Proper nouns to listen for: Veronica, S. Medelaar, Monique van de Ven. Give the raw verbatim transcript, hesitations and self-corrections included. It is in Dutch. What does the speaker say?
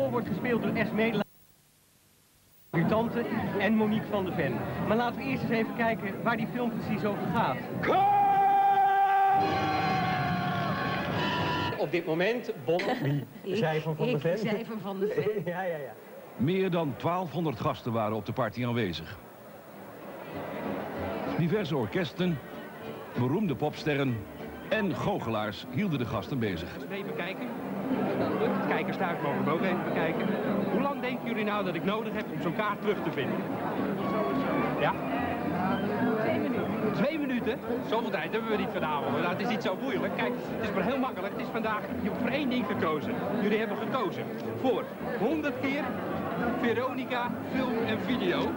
Paul wordt gespeeld door S. Medelaar, en Monique van de Ven. Maar laten we eerst eens even kijken waar die film precies over gaat. Op dit moment bom... Wie? Zij van Van de Ven? Zij van Van de Ven. Ja, ja, ja. Meer dan twaalfhonderd gasten waren op de party aanwezig. Diverse orkesten, beroemde popsterren en goochelaars hielden de gasten bezig. Even bekijken. Kijkers thuis mogen we ook even bekijken. Hoe lang denken jullie nou dat ik nodig heb om zo'n kaart terug te vinden? Ja? Twee minuten. Twee minuten? Zoveel tijd hebben we niet vanavond. Nou, het is niet zo moeilijk. Kijk, het is maar heel makkelijk. Het is vandaag, je hebt voor één ding gekozen. Jullie hebben gekozen voor honderd keer Veronica, film en video.